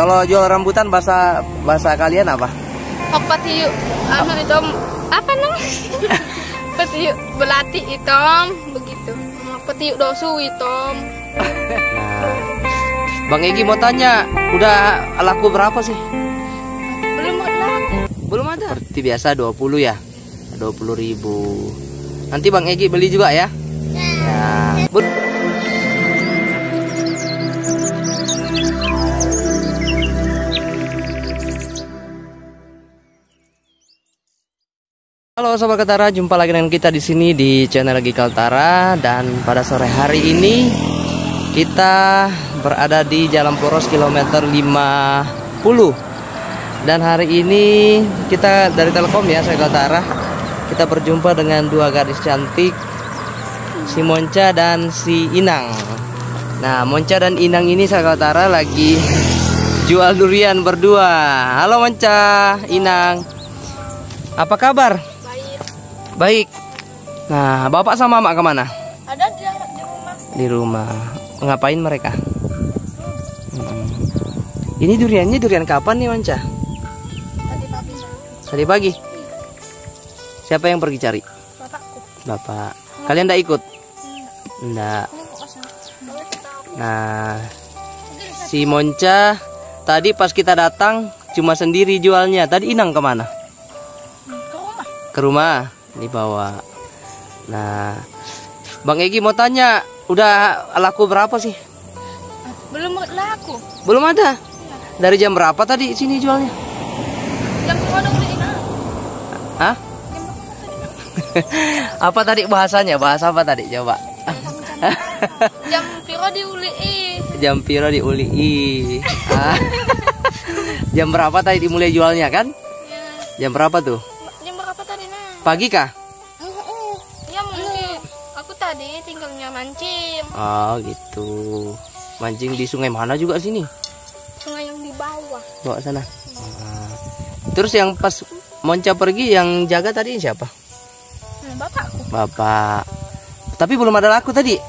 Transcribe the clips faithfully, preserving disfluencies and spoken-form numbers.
Kalau jual rambutan bahasa bahasa kalian apa? Petiyu, anu hitam, apa namanya? Petiyu belati hitam, begitu. Petiyu dosu hitam. Nah, Bang Egy mau tanya, udah laku berapa sih? Belum ada. Belum ada. Seperti biasa dua puluh ya, dua puluh ribu. Nanti Bang Egy beli juga ya. Ya. Ya. Halo Sobat Kaltara, jumpa lagi dengan kita di sini di channel Egy Kaltara. Dan pada sore hari ini kita berada di Jalan Poros kilometer lima puluh. Dan hari ini kita dari Telkom ya, saya Kaltara. Kita berjumpa dengan dua gadis cantik, si Monca dan si Inang. Nah, Monca dan Inang ini saya Kaltara lagi jual durian berdua. Halo Monca, Inang, apa kabar? Baik. Nah, bapak sama mak kemana? Ada di, di rumah. Di rumah. Ngapain mereka? Hmm. Ini duriannya durian kapan nih, Monca? Tadi pagi. Tadi pagi. Siapa yang pergi cari? Bapakku. Bapak. Kalian tidak ikut? Tidak. Nah, si Monca tadi pas kita datang cuma sendiri jualnya. Tadi Inang kemana? Ke rumah. Ke rumah. Dibawa. Nah, Bang Egy mau tanya, udah laku berapa sih? Belum laku. Belum ada. Dari jam berapa tadi sini jualnya? Jam lima. Hah? Apa tadi bahasanya? Bahasa apa tadi? Coba. Jam piro diulii. Jam piro diulii. Jam berapa tadi dimulai jualnya kan? Jam berapa tuh? Pagi kah? Ya mungkin. Aku tadi tinggalnya mancing. Oh gitu. Mancing di sungai mana juga sini? Sungai yang di bawah. Bawah sana. Nah. Terus yang pas Monca pergi yang jaga tadi siapa? Bapakku. Bapak. Tapi belum ada laku tadi.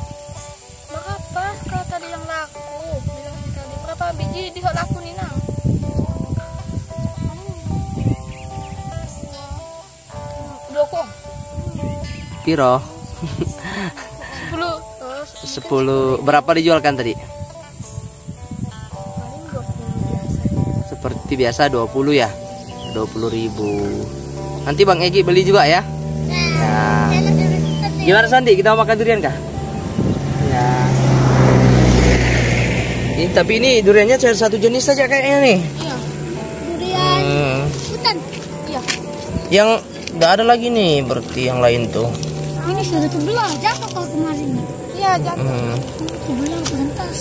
Berapa kalau tadi yang laku? Bilang tadi berapa biji di laku nih? Piro? sepuluh. Berapa dijualkan tadi? Seperti biasa dua puluh ya, dua puluh ribu. Nanti Bang Egy beli juga ya. Nah, gimana Sandi, kita mau makan durian kah? Ya. Ini, tapi ini duriannya satu jenis saja kayaknya nih. Iya. Durian hmm. hutan. Iya. Yang nggak ada lagi nih berarti yang lain tuh. Ini sudah kebelah, jatuh kalau kemarin. Iya, jatuh. Hmm. Kebelah berantas.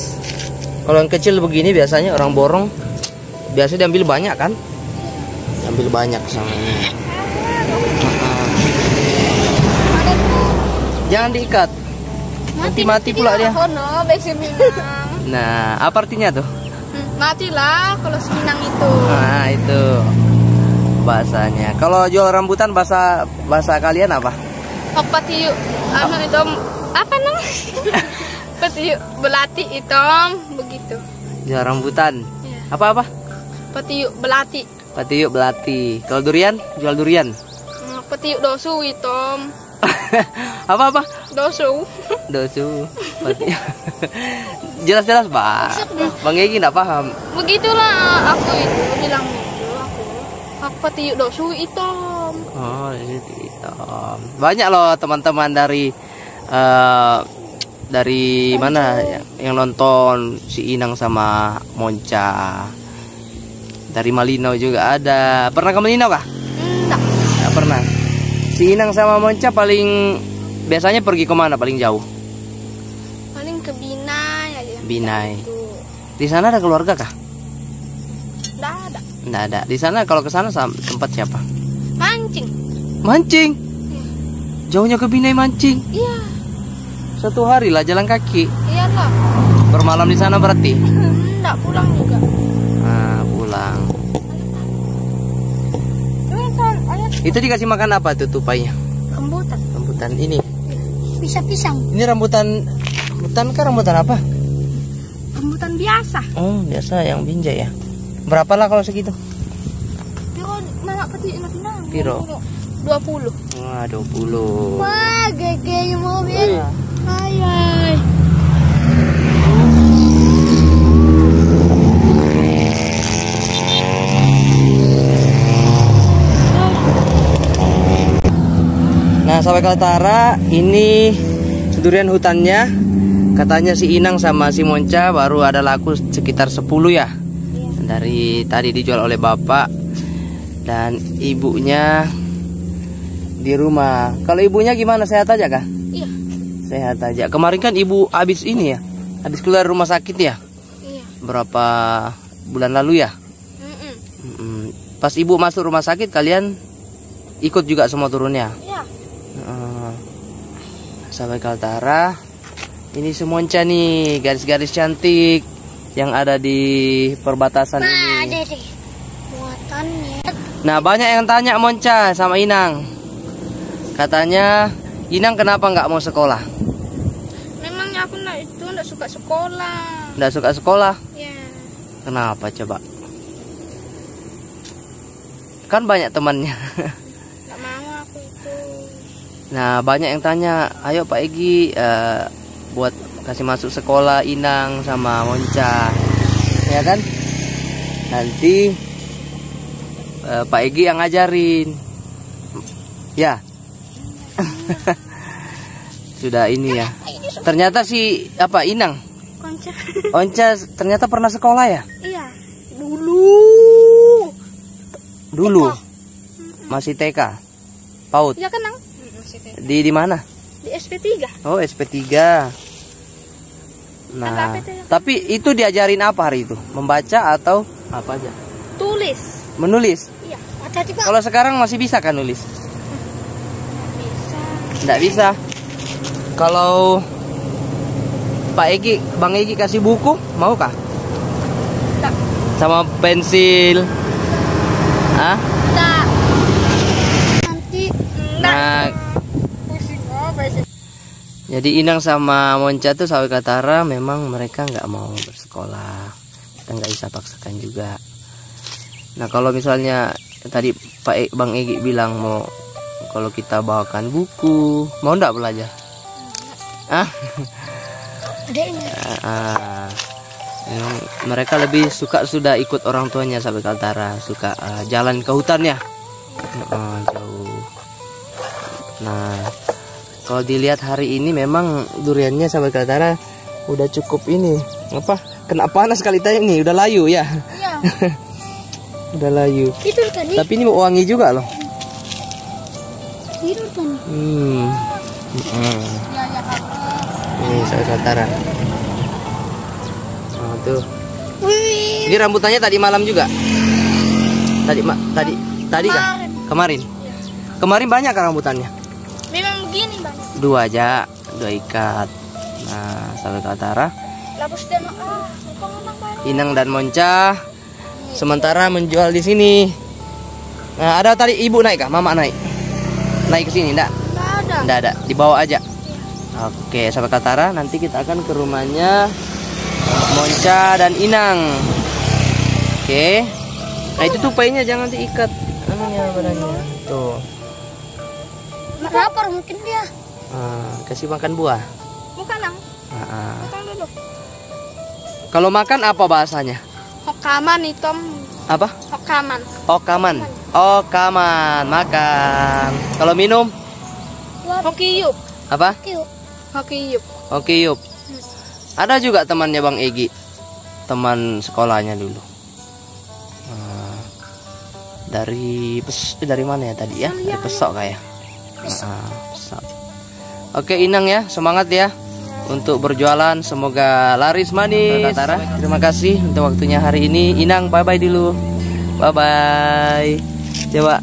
Kalau yang kecil begini biasanya orang borong, biasanya diambil banyak kan? Diambil banyak sama ini. Jangan diikat. Nanti mati pula dia. Nah, apa artinya tuh? Matilah kalau seminang itu. Nah, itu bahasanya. Kalau jual rambutan bahasa bahasa kalian apa? Petiyu, anu hitam, apa namanya? Petiyu belati hitam, begitu. Jual rambutan. Ya. Apa apa? Petiyu belati. Petiyu belati. Kalau durian, jual durian. Petiyu dosu hitam. Apa apa? Dosu. Dosu. Petiyu. Jelas-jelas, Bang. Bang Egy enggak paham. Begitulah aku itu bilang. Petiyu dosu hitam. Oh, hitam. Banyak loh teman-teman dari uh, dari Tanjung. Mana yang, yang nonton si Inang sama Monca. Dari Malinau juga ada. Pernah ke Malinau kah? Enggak. Enggak pernah. Si Inang sama Monca paling biasanya pergi kemana paling jauh? Paling ke Binjai aja. Binjai. Di sana ada keluarga kah? Enggak ada. Nggak ada. Di sana kalau ke sana tempat siapa? Mancing. Mancing. Ya. Jauhnya ke Binjai mancing. Iya. Satu hari lah jalan kaki. Iya lah. Bermalam di sana berarti? Enggak, pulang juga. Nah, pulang. Itu dikasih makan apa tuh tupainya? Rambutan. Rambutan ini. Bisa pisang. Ini rambutan rambutan kah rambutan apa? Rambutan biasa. Oh, biasa yang Binjai ya. Berapa lah kalau segitu? Piro mamak peti enang. Piro? dua puluh. Wah, dua puluh. Wah, gegenya mobil. Hai hai. Nah, sampai Kaltara ini durian hutannya, katanya si Inang sama si Monca baru ada laku sekitar sepuluh ya. Iya. Dari tadi dijual oleh bapak dan ibunya di rumah. Kalau ibunya gimana, sehat aja kah? Iya. Sehat aja. Kemarin kan ibu habis ini ya, habis keluar rumah sakit ya. Iya. Berapa bulan lalu ya? Mm-mm. Mm-mm. Pas ibu masuk rumah sakit kalian ikut juga semua turunnya. Iya. Mm. Sahabat Kaltara, ini si Monca nih, garis-garis cantik yang ada di perbatasan Ma, ini. Ada deh. Nah, banyak yang tanya Monca sama Inang. Katanya, Inang kenapa nggak mau sekolah? Memangnya aku nak itu nggak suka sekolah. Nggak suka sekolah? Ya. Kenapa coba? Kan banyak temannya. Nah, banyak yang tanya, ayo Pak Egy uh, buat kasih masuk sekolah Inang sama Monca, ya kan? Nanti uh, Pak Egy yang ngajarin, ya. Sudah ini ya. Ternyata si apa Inang? Monca. Monca ternyata pernah sekolah ya? Iya. Dulu. Dulu. T K. Masih T K. Paut. Ya kenang. Di di mana? Di S P tiga. Oh, S P tiga. Nah, tapi itu diajarin apa hari itu? Membaca atau apa aja? Tulis. Menulis? Iya. Kalau sekarang masih bisa kan nulis? Nggak bisa. Kalau Pak Egy, Bang Egy kasih buku, mau kah? Nggak. Sama pensil. Hah? Nggak. Nanti. Nah, jadi Inang sama Monca tuh sahabat Kaltara memang mereka nggak mau bersekolah, kita nggak bisa paksakan juga. Nah, kalau misalnya tadi Pak e, Bang Egy bilang mau kalau kita bawakan buku, mau nggak belajar? Ah, ah, memang mereka lebih suka sudah ikut orang tuanya sahabat Kaltara, suka uh, jalan ke hutan ya, uh, jauh. Nah. Kalau dilihat hari ini memang duriannya sahabat Kaltara udah cukup ini apa kena panas kali tadi nih, udah layu ya, iya. Udah layu itu tadi. Tapi ini wangi juga loh itu tadi. Hmm. Hmm. Ini sahabat Kaltara. Oh, tuh. Wih. Ini rambutannya tadi malam juga tadi ma tadi tadi kan kemarin kemarin banyak kan rambutannya. Memang begini bang. Dua aja, dua ikat. Nah, sahabat Kaltara. Inang dan Monca sementara menjual di sini. Nah, ada tadi ibu naik kah? Mama naik. Naik ke sini enggak? Enggak ada. Enggak ada, dibawa aja. Ya. Oke, sahabat Kaltara, nanti kita akan ke rumahnya Monca dan Inang. Oke. Nah, itu tupainya jangan diikat. Anunya badannya. Tuh. Lapar mungkin dia. Ah, kasih makan buah. Bukan nang. Ah, ah. Dulu. Kalau makan apa bahasanya? Okaman itu. Apa? Okaman. Okaman. Okaman makan. Kalau minum? Hokiyup. Apa? Hokiyup. Hokiyup. Hmm. Ada juga temannya Bang Egy, teman sekolahnya dulu. Nah, dari pes, dari mana ya tadi ya? Dari Pesok kayak. Nah, oke Inang ya, semangat ya untuk berjualan, semoga laris manis. Terima kasih untuk waktunya hari ini. Inang, bye bye dulu. Bye bye. Coba.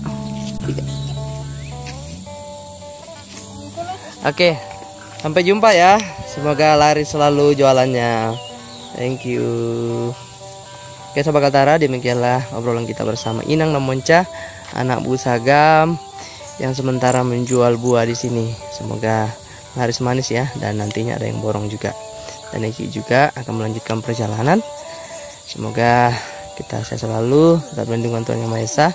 Oke, sampai jumpa ya. Semoga laris selalu jualannya. Thank you. Oke sahabat Kaltara, demikianlah obrolan kita bersama Inang dan Monca, anak Bu Sagam, yang sementara menjual buah di sini. Semoga laris manis ya, dan nantinya ada yang borong juga. Dan Egy juga akan melanjutkan perjalanan. Semoga Kita sehat selalu, tetap lindungan Tuhan Yang Maha Esa,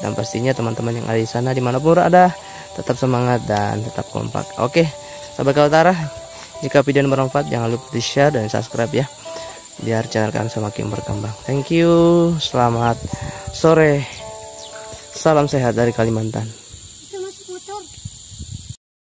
dan pastinya teman-teman yang ada di sana dimanapun ada, tetap semangat dan tetap kompak. Oke, sahabat Kaltara, jika video ini bermanfaat, jangan lupa di share dan subscribe ya, biar channel kami semakin berkembang. Thank you, selamat sore, salam sehat dari Kalimantan.